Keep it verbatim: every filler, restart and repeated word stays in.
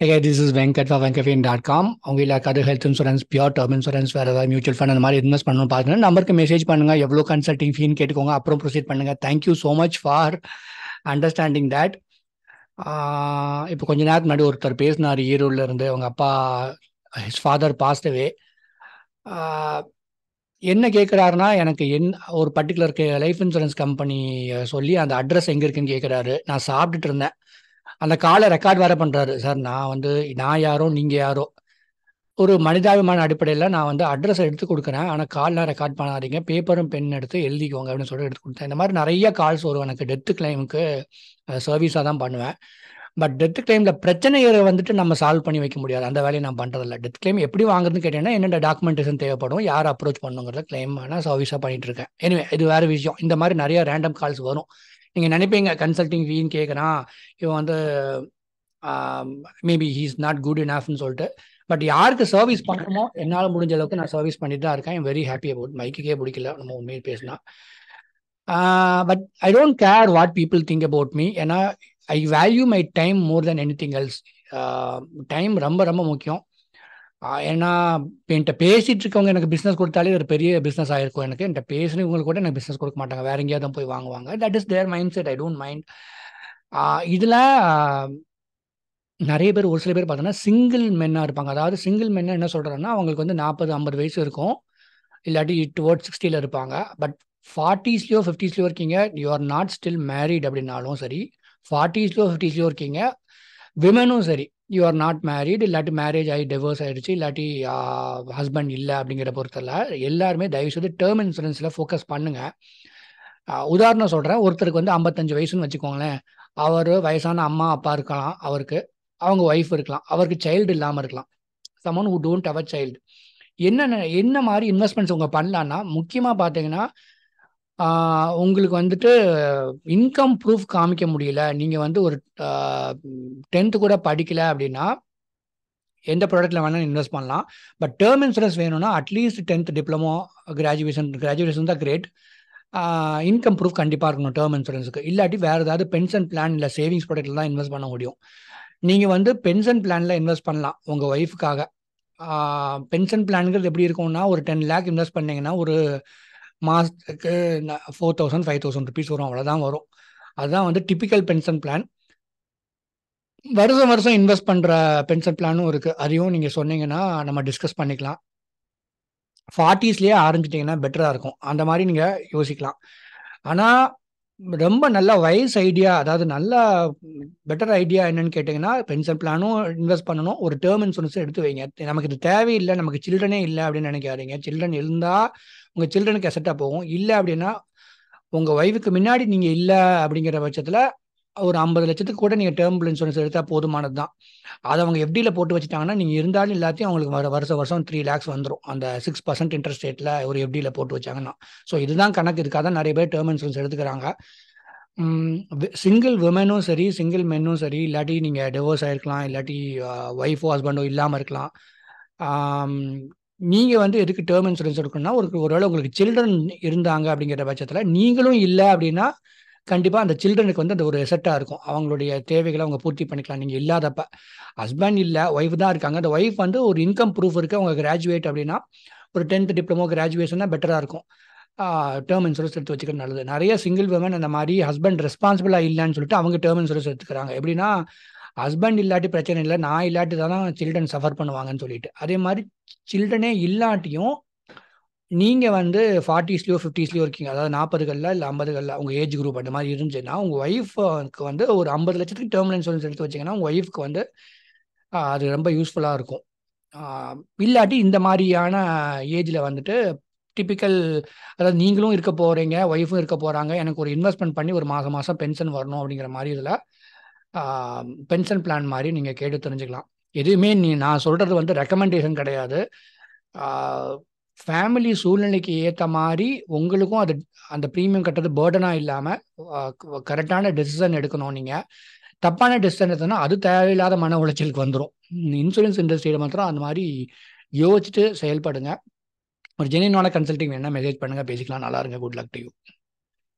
Hey guys, this is Venkat for Venkat Fin dot com. We like other health insurance, pure term insurance, wherever mutual fund and our invest panel partner. Number message pannunga, evlo consulting fee in ketukonga, approm proceed pannunga. Thank you so much for understanding that. Uh, ipo konja naathu nadu oru tar pesnaaru ee road la irundhe avanga appa his father passed away. Uh, என்ன கேட்குறாருன்னா எனக்கு என் ஒரு particular life insurance company சொல்லி அந்த address எங்கே இருக்குன்னு கேட்குறாரு. நான் சாப்பிட்டுட்டு இருந்தேன். அந்த காலை ரெக்கார்ட் வேறு பண்ணுறாரு. சார் நான் வந்து நான் யாரோ நீங்கள் யாரோ ஒரு மனிதாபிமான அடிப்படையில் நான் வந்து அட்ரஸ் எடுத்து கொடுக்குறேன், ஆனால் கால்லாம் ரெக்கார்ட் பண்ணாதீங்க, பேப்பரும் பென் எடுத்து எழுதிக்குவாங்க அப்படின்னு சொல்லி எடுத்து கொடுத்தேன். இந்த மாதிரி நிறைய கால்ஸ் வரும். எனக்கு டெத்து கிளைமுக்கு சர்வீஸாக தான் பண்ணுவேன். பட் டெத்து கிளைமில் பிரச்சனையை வந்துட்டு நம்ம சால்வ் பண்ணி வைக்க முடியாது. அந்த வேலையை நான் பண்ணுறதில்ல. டெத் கிளைம் எப்படி வாங்குறதுன்னு கேட்டேன்னா என்னென்ன டாக்குமெண்டேஷன் தேவைப்படும், யார் அப்ரோச் பண்ணுங்கிறத கிளைம் ஆனால் சர்வீஸாக பண்ணிட்டு இருக்கேன். எனிவே இது வேறு விஷயம். இந்த மாதிரி நிறைய ரேண்டம் கால்ஸ் வரும். நீங்கள் நினைப்பீங்க கன்சல்டிங் ஃபீன்னு கேட்குறான் இவன் வந்து மேபி ஹீஸ் நாட் குட் இனஃப்னு சொல்லிட்டு. பட் யாருக்கு சர்வீஸ் பண்ணணுமோ என்னால் முடிஞ்ச அளவுக்கு நான் சர்வீஸ் பண்ணிட்டு தான் இருக்கேன். I'm very happy about. மைக்குக்கே பிடிக்கல நம்ம உண்மையை பேசினா. But I don't care what people think about me. ஏன்னா I value my time more then anything else. Time ரொம்ப ரொம்ப முக்கியம். ஏன்னா என்கிட்ட பேசிகிட்டு இருக்கவங்க எனக்கு பிஸ்னஸ் கொடுத்தாலே ஒரு பெரிய பிஸ்னஸ் ஆகிருக்கும். எனக்கு என்கிட்ட பேசுனவங்களுக்கு கூட எனக்கு பிஸ்னஸ் கொடுக்க மாட்டாங்க, வேறு எங்கேயாவது போய் வாங்குவாங்க. That is their mindset. I don't mind. இதில் நிறைய பேர் ஒரு சில பேர் பார்த்தோன்னா சிங்கிள் மென்னாக இருப்பாங்க. அதாவது சிங்கிள் மென்னா என்ன சொல்கிறேன்னா அவங்களுக்கு வந்து நாற்பது ஐம்பது வயசு இருக்கும், இல்லாட்டி டுவோர்ட் சிக்ஸ்டியில் இருப்பாங்க. பட் ஃபார்ட்டிஸ்லையோ ஃபிஃப்டிஸ்லையோ இருக்கீங்க, you are not still married அப்படின்னாலும் சரி, ஃபார்ட்டிஸ்லையோ ஃபிஃப்டிஸ்லையோ இருக்கீங்க, விமனும் சரி, யூ ஆர் நாட் மேரிட், இல்லாட்டி மேரேஜ் ஆகி டிவோர்ஸ் ஆகிடுச்சு, இல்லாட்டி ஹஸ்பண்ட் இல்லை அப்படிங்கிற பொறுத்தல எல்லாருமே தயவுசெய்து டேர்ம் இன்சூரன்ஸில் ஃபோக்கஸ் பண்ணுங்கள். உதாரணம் சொல்கிறேன், ஒருத்தருக்கு வந்து ஐம்பத்தஞ்சு வயசுன்னு வச்சுக்கோங்களேன். அவர் வயசான அம்மா அப்பா இருக்கலாம், அவருக்கு அவங்க ஒய்ஃப் இருக்கலாம், அவருக்கு சைல்டு இல்லாமல் இருக்கலாம். Someone who don't have a child. என்னென்ன என்ன மாதிரி இன்வெஸ்ட்மெண்ட்ஸ் உங்கள் பண்ணலான்னா முக்கியமாக பார்த்தீங்கன்னா உங்களுக்கு வந்துட்டு இன்கம் ப்ரூஃப் காமிக்க முடியல, நீங்கள் வந்து ஒரு டென்த்து கூட படிக்கலை அப்படின்னா எந்த ப்ராடக்ட்டில் வேணாலும் இன்வெஸ்ட் பண்ணலாம். பட் டேர்ம் இன்சூரன்ஸ் வேணும்னா at least tenth diploma graduation graduation தான் கிரேட். இன்கம் ப்ரூஃப் கண்டிப்பாக இருக்கணும் டேர்ம் இன்சூரன்ஸுக்கு. இல்லாட்டி வேறு ஏதாவது பென்ஷன் பிளான் இல்லை சேவிங்ஸ் ப்ராடக்ட்டில் தான் இன்வெஸ்ட் பண்ண முடியும். நீங்கள் வந்து பென்ஷன் பிளானில் இன்வெஸ்ட் பண்ணலாம் உங்கள் ஒய்ஃபுக்காக. பென்ஷன் பிளானுங்கிறது எப்படி இருக்கும்னா ஒரு டென் லேக் இன்வெஸ்ட் பண்ணிங்கன்னா ஒரு மாதத்துக்கு four thousand five thousand rupees வரும், அவ்வளோதான் வரும். அதுதான் வந்து டிப்பிக்கல் பென்ஷன் பிளான். வருஷம் வருஷம் இன்வெஸ்ட் பண்ணுற பென்ஷன் பிளானும் இருக்குது. அதையும் நீங்கள் சொன்னீங்கன்னா நம்ம டிஸ்கஸ் பண்ணிக்கலாம். ஃபார்ட்டிஸ்லேயே ஆரம்பிச்சிட்டிங்கன்னா பெட்டராக இருக்கும். அந்த மாதிரி நீங்கள் யோசிக்கலாம். ஆனால் ரொம்ப நல்ல வயசு ஐடியா, அதாவது நல்ல பெட்டர் ஐடியா என்னன்னு கேட்டிங்கன்னா பென்ஷன் பிளானும் இன்வெஸ்ட் பண்ணணும், ஒரு டேர்ம் இன்சூரன்ஸும் எடுத்து வைங்க. நமக்கு இது தேவையில்லை, நமக்கு சில்ட்ரனே இல்லை அப்படின்னு நினைக்காதீங்க. சில்ட்ரன் இருந்தால் உங்கள் சில்ட்ரனுக்கு அசெட்டாக போகும். இல்லை அப்படின்னா உங்கள் ஒய்ஃபுக்கு முன்னாடி நீங்கள் இல்லை அப்படிங்கிற பட்சத்தில் ஒரு ஐம்பது லட்சத்துக்கு கூட நீங்கள் டேர்ம் இன்சூரன்ஸ் எடுத்தால் போதுமானது தான். அதை அவங்க எஃப்டியில் போட்டு வச்சுட்டாங்கன்னா நீங்கள் இருந்தாலும் எல்லாத்தையும் அவங்களுக்கு வர வருஷம் வருஷம் த்ரீ லேக்ஸ் வந்துடும் அந்த சிக்ஸ் பர்சன்ட் இன்ட்ரெஸ்ட் ரேட்டில் ஒரு எஃப்டியில் போட்டு வச்சாங்கன்னா. ஸோ இதுதான் கணக்கு. இதுக்காக தான் நிறைய பேர் டேர்ம் இன்சூரன்ஸ் எடுத்துக்கிறாங்க. சிங்கிள் விமனும் சரி சிங்கிள் மென்னும் சரி, இல்லாட்டி நீங்கள் டிவோர்ஸ் ஆகிருக்கலாம், இல்லாட்டி ஒய்ஃபோ ஹஸ்பண்டோ இல்லாமல் இருக்கலாம். நீங்கள் வந்து எதுக்கு டேர்ம் இன்சூரன்ஸ் எடுக்கணும்னா ஒரு ஒருவேளை உங்களுக்கு சில்ட்ரன் இருந்தாங்க அப்படிங்கிற பட்சத்தில் நீங்களும் இல்லை அப்படின்னா கண்டிப்பாக அந்த சில்ட்ரனுக்கு வந்து அந்த ஒரு எசட்டாக இருக்கும். அவங்களுடைய தேவைகளை அவங்க பூர்த்தி பண்ணிக்கலாம். நீங்கள் இல்லாதப்ப ஹஸ்பண்ட் இல்லை ஒய்ஃப் தான் இருக்காங்க, அந்த ஒய்ஃப் வந்து ஒரு இன்கம் ப்ரூஃப் இருக்குது, அவங்க கிராஜுவேட் அப்படின்னா ஒரு டென்த் டிப்ளமோ கிராஜுவேஷன்னா பெட்டராக இருக்கும். டேர்ம் இன்சூரன்ஸ் எடுத்து வச்சுக்கிறது நல்லது. நிறைய சிங்கிள் விமன் அந்த மாதிரி ஹஸ்பண்ட் ரெஸ்பான்சிபிளாக இல்லைன்னு சொல்லிட்டு அவங்க டேர்ம் இன்சூரன்ஸ் எடுத்துக்கிறாங்க. எப்படின்னா ஹஸ்பண்ட் இல்லாட்டி பிரச்சனை இல்லை, நான் இல்லாட்டி தான் சில்ட்ரன் சஃபர் பண்ணுவாங்கன்னு சொல்லிட்டு. அதே மாதிரி சில்ட்ரனே இல்லாட்டியும் நீங்கள் வந்து ஃபார்ட்டிஸ்லையோ ஃபிஃப்டிஸ்லையோ இருக்கீங்க, அதாவது நாற்பதுகளில் இல்லை ஐம்பதுகளில் உங்கள் ஏஜ் குரூப் அந்த மாதிரி இருந்துச்சுன்னா உங்கள் ஒய்ஃபுக்கு வந்து ஒரு ஐம்பது லட்சத்துக்கு டேர்ம் இன்சூரன்ஸ் எடுத்து வச்சிங்கன்னா உங்கள் ஒய்ஃபுக்கு வந்து அது ரொம்ப யூஸ்ஃபுல்லாக இருக்கும். இல்லாட்டி இந்த மாதிரியான ஏஜில் வந்துட்டு டிப்பிக்கல், அதாவது நீங்களும் இருக்க போகிறீங்க ஒய்ஃபும் இருக்க போகிறாங்க, எனக்கு ஒரு இன்வெஸ்ட்மெண்ட் பண்ணி ஒரு மாதம் மாதம் பென்ஷன் வரணும் அப்படிங்கிற மாதிரி இதில் பென்ஷன் பிளான் மாதிரி நீங்கள் கேட்டு தெரிஞ்சுக்கலாம். எதுவுமே நீ நான் சொல்கிறது வந்து ரெக்கமெண்டேஷன் கிடையாது. ஃபேமிலி சூழ்நிலைக்கு ஏற்ற மாதிரி உங்களுக்கும் அது அந்த ப்ரீமியம் கட்டுறது பேர்டனாக இல்லாமல் கரெக்டான டெசிஷன் எடுக்கணும். நீங்கள் தப்பான டெசிஷன் எடுத்தோன்னா அது தேவையில்லாத மன உளைச்சலுக்கு வந்துடும். இன்சூரன்ஸ் இண்டஸ்ட்ரியில் மாத்திரம் அந்த மாதிரி யோசிச்சுட்டு செயல்படுங்க. ஒரு ஜெனியூனான கன்சல்டிங் வேணுன்னா மெசேஜ் பண்ணுங்கள், பேசிக்கலாம். நல்லா இருங்க. Good luck to you.